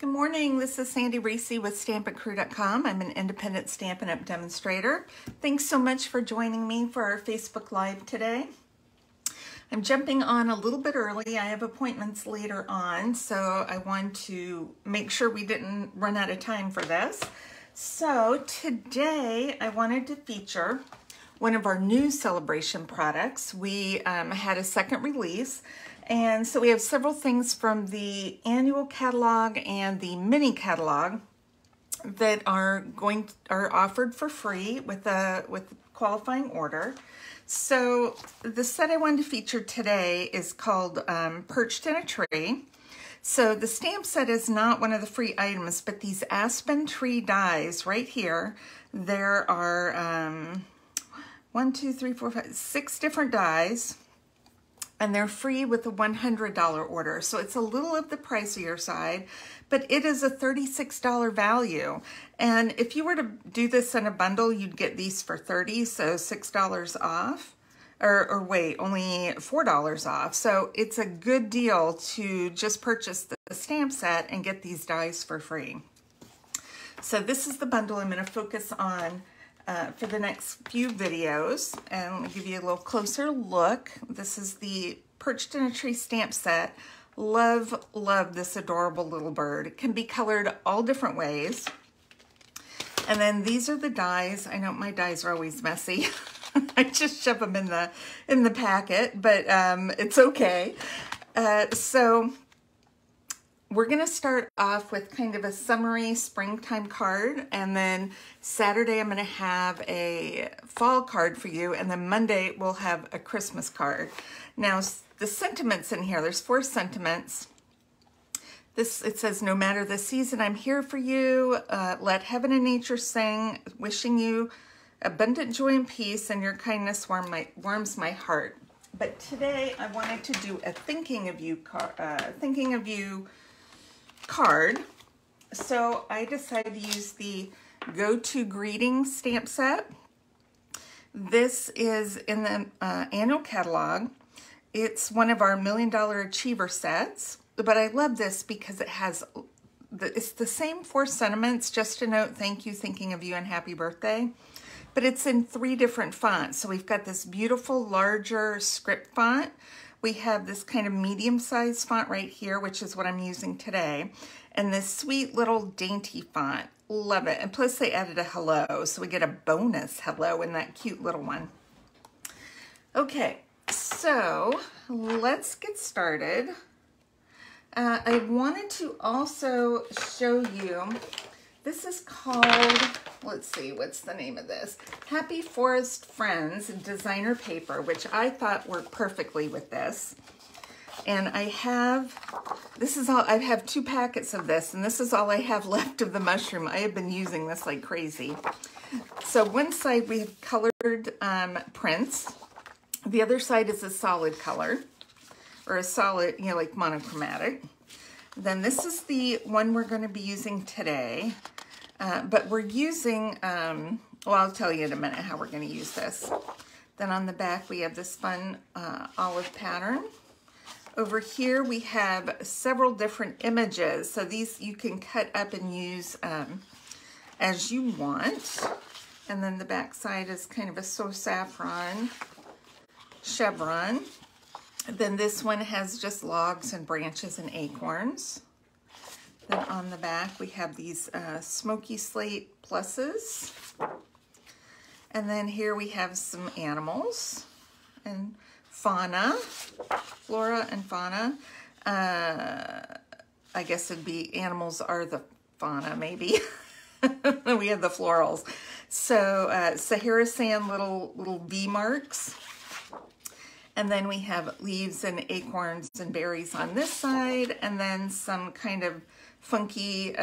Good morning, this is Sandy Reese with StampinCrew.com. I'm an independent Stampin' Up! Demonstrator. Thanks so much for joining me for our Facebook Live today. I'm jumping on a little bit early. I have appointments later on, so I want to make sure we didn't run out of time for this. So today I wanted to feature one of our new celebration products. We had a second release. And so we have several things from the annual catalog and the mini catalog that are offered for free with qualifying order. So the set I wanted to feature today is called Perched in a Tree. So the stamp set is not one of the free items, but these Aspen Tree Dies right here, there are 6 different dies. And they're free with a $100 order. So it's a little of the pricier side, but it is a $36 value. And if you were to do this in a bundle, you'd get these for $30, so $6 off, or wait, only $4 off. So it's a good deal to just purchase the stamp set and get these dies for free. So this is the bundle I'm gonna focus on for the next few videos, and let me give you a little closer look. This is the Perched in a Tree stamp set. Love, love this adorable little bird. It can be colored all different ways. And then these are the dies. I know my dies are always messy. I just shove them in the packet, but it's okay. So we're gonna start off with kind of a summery springtime card, and then Saturday I'm gonna have a fall card for you, and then Monday we'll have a Christmas card. Now the sentiments in here, there's 4 sentiments. It says, no matter the season, I'm here for you. Let heaven and nature sing, wishing you abundant joy and peace, and your kindness warms my heart. But today I wanted to do a thinking of you card. So I decided to use the Go to Greeting stamp set. This is in the annual catalog. It's one of our $1 Million Achiever sets, but I love this because it has, it's the same 4 sentiments, just a note, thank you, thinking of you, and happy birthday. But it's in 3 different fonts. So we've got this beautiful, larger script font. We have this kind of medium-sized font right here, which is what I'm using today, and this sweet little dainty font. Love it. And plus they added a hello, so we get a bonus hello in that cute little one. Okay, so let's get started. I wanted to also show you, this is called, let's see, what's the name of this? Happy Forest Friends Designer Paper, which I thought worked perfectly with this. And I have, this is all, I have 2 packets of this, and this is all I have left of the mushroom. I have been using this like crazy. So one side we have colored prints. The other side is a solid color, or a solid, you know, like monochromatic. Then this is the one we're going to be using today. But we're using, well, I'll tell you in a minute how we're going to use this. Then on the back, we have this fun olive pattern. Over here, we have several different images. So these you can cut up and use as you want. And then the back side is kind of a so saffron chevron. Then this one has just logs and branches and acorns. Then on the back, we have these Smoky Slate pluses. And then here we have some animals and fauna, flora and fauna. I guess it'd be animals are the fauna, maybe. We have the florals. So Sahara Sand little V marks. And then we have leaves and acorns and berries on this side, and then some kind of funky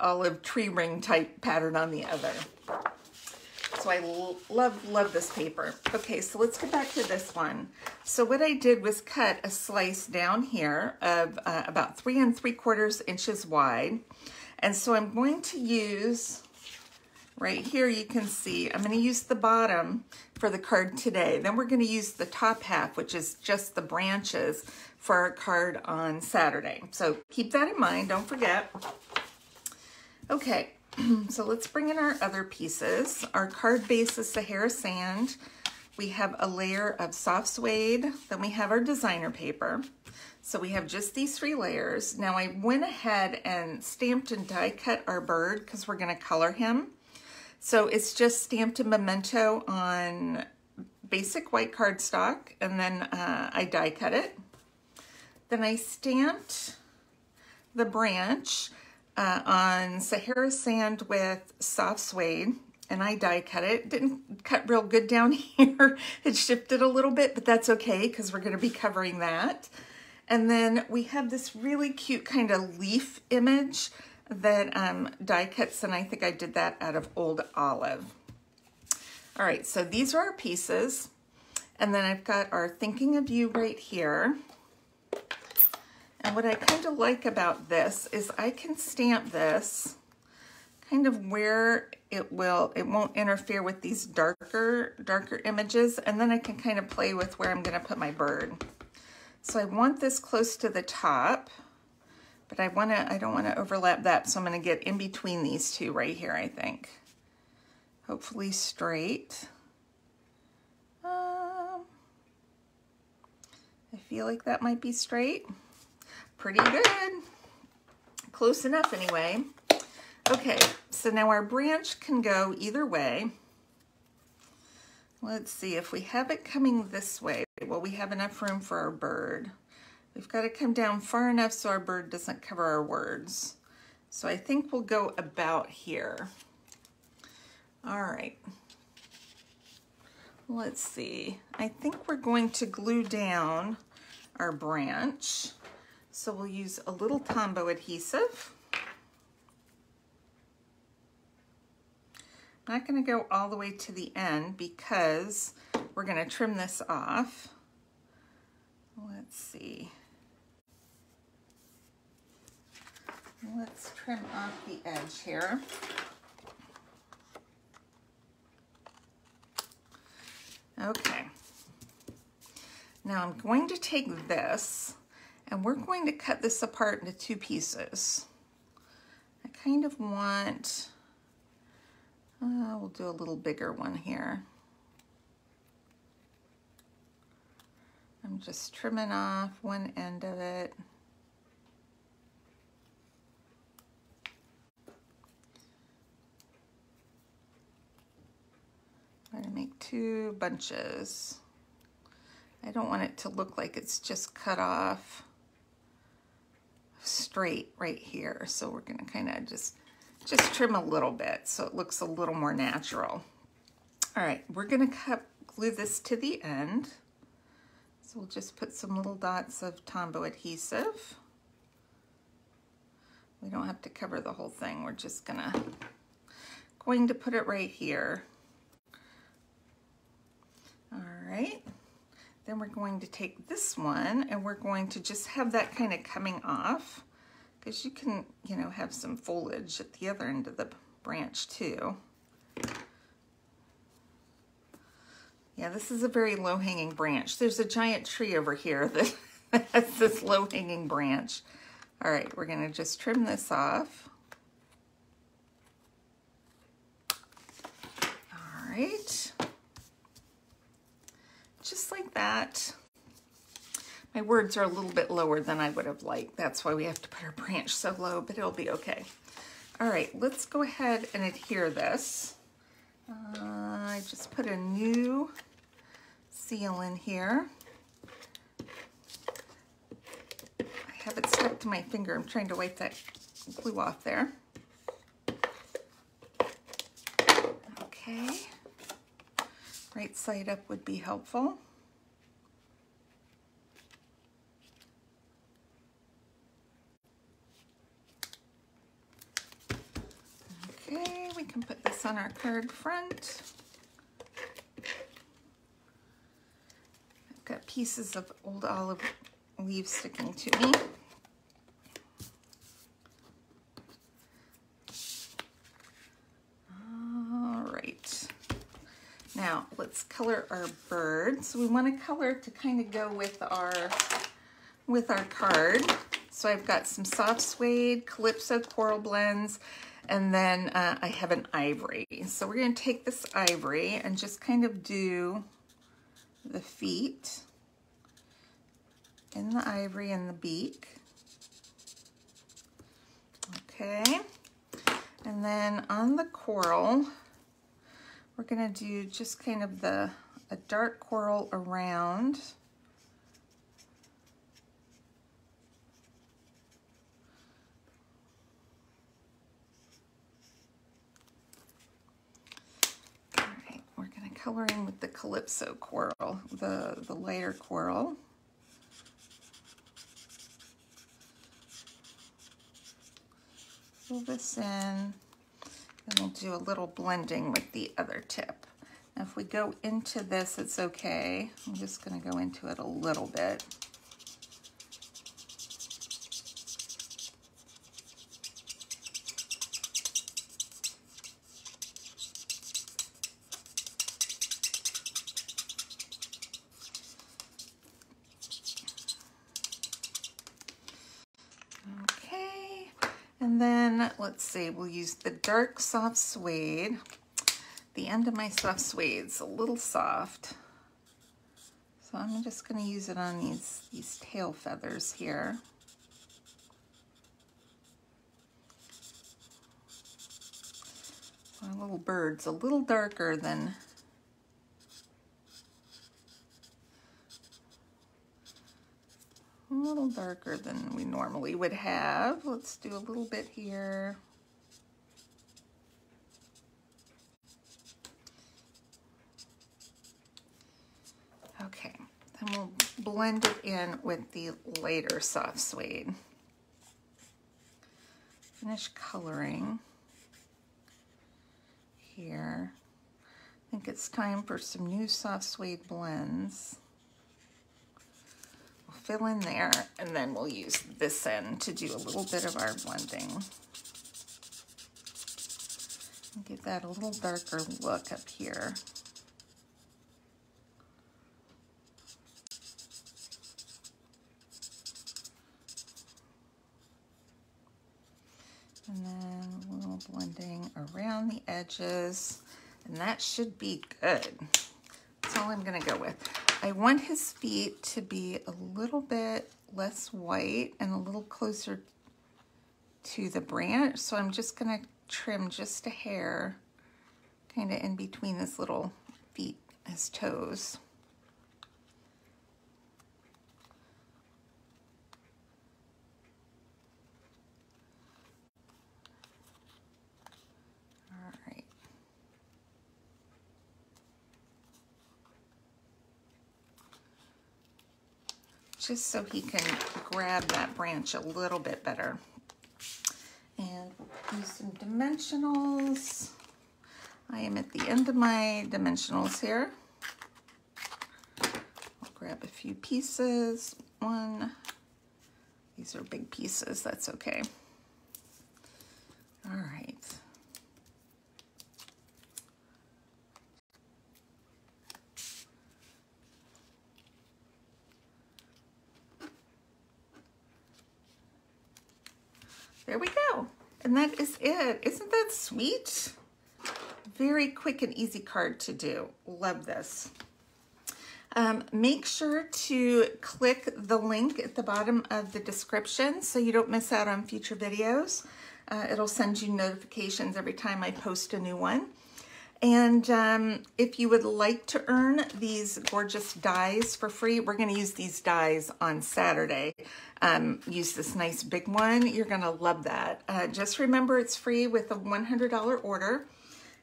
olive tree ring type pattern on the other. So I love this paper. Okay, so let's get back to this one. So what I did was cut a slice down here of about 3 3/4 inches wide. And so I'm going to use, right here you can see, I'm going to use the bottom for the card today. Then we're going to use the top half, which is just the branches, for our card on Saturday. So keep that in mind, don't forget. Okay, so let's bring in our other pieces. Our card base is Sahara Sand. We have a layer of soft suede, then we have our designer paper. So we have just these three layers. Now I went ahead and stamped and die cut our bird because we're gonna color him. So it's just stamped and Memento on basic white cardstock, and then I die cut it. Then I stamped the branch on Sahara Sand with soft suede, and I die cut it. Didn't cut real good down here. It shifted a little bit, but that's okay because we're gonna be covering that. And then we have this really cute kind of leaf image that die cuts, and I think I did that out of Old Olive. All right, so these are our pieces. And then I've got our Thinking of You right here. And what I kind of like about this is I can stamp this kind of where it won't interfere with these darker images. And then I can kind of play with where I'm gonna put my bird. So I want this close to the top, but I don't wanna overlap that. So I'm gonna get in between these two right here, I think. Hopefully straight. I feel like that might be straight. Pretty good, close enough anyway. Okay, so now our branch can go either way. Let's see if we have it coming this way. Well, we have enough room for our bird. We've got to come down far enough so our bird doesn't cover our words. So I think we'll go about here. All right, let's see. I think we're going to glue down our branch. So we'll use a little Tombow adhesive. I'm not gonna go all the way to the end because we're gonna trim this off. Let's see. Let's trim off the edge here. Okay. Now I'm going to take this and we're going to cut this apart into two pieces. I kind of want, we'll do a little bigger one here. I'm just trimming off one end of it. I'm gonna make two bunches. I don't want it to look like it's just cut off straight right here. So we're gonna kind of just trim a little bit so it looks a little more natural. All right, we're gonna glue this to the end. So we'll just put some little dots of Tombow adhesive. We don't have to cover the whole thing. We're just going to put it right here. All right. Then we're going to take this one and we're going to just have that kind of coming off because you can, you know, have some foliage at the other end of the branch too. Yeah, this is a very low-hanging branch. There's a giant tree over here that has this low-hanging branch. All right, we're gonna just trim this off. All right. Just like that. My words are a little bit lower than I would have liked. That's why we have to put our branch so low, but it'll be okay. All right, let's go ahead and adhere this. I just put a new seal in here. I have it stuck to my finger. I'm trying to wipe that glue off there. Okay. Right side up would be helpful. Okay, we can put this on our card front. I've got pieces of Old Olive leaves sticking to me. Now, let's color our bird. So we want to color to kind of go with our card. So I've got some soft suede, Calypso Coral blends, And then I have an ivory. So we're going to take this ivory and just kind of do the feet in the ivory and the beak. Okay. And then on the coral, we're going to do just kind of a dark coral around. Coloring with the Calypso Coral, the lighter coral. Pull this in, and we'll do a little blending with the other tip. Now if we go into this, it's okay. I'm just gonna go into it a little bit. Let's see, we'll use the dark soft suede. The end of my soft suede's a little soft, so I'm just going to use it on these tail feathers here. Our little bird's a little darker than we normally would have. Let's do a little bit here. Okay, then we'll blend it in with the lighter soft suede. Finish coloring here. I think it's time for some new soft suede blends. Fill in there, and then we'll use this end to do a little bit of our blending. Give that a little darker look up here. And then a little blending around the edges, and that should be good. That's all I'm gonna go with. I want his feet to be a little bit less white and a little closer to the branch, so I'm just gonna trim just a hair kind of in between his little feet, his toes. Just so he can grab that branch a little bit better. And we'll do some dimensionals. I am at the end of my dimensionals here. I'll grab a few pieces. One, these are big pieces, that's okay. All right. There we go. And that is it. Isn't that sweet? Very quick and easy card to do. Love this. Make sure to click the link at the bottom of the description so you don't miss out on future videos. It'll send you notifications every time I post a new one. And if you would like to earn these gorgeous dies for free, we're going to use these dies on Saturday. Use this nice big one. You're going to love that. Just remember it's free with a $100 order.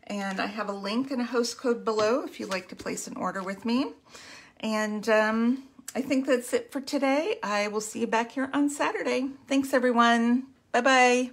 And I have a link and a host code below if you'd like to place an order with me. And I think that's it for today. I will see you back here on Saturday. Thanks, everyone. Bye-bye.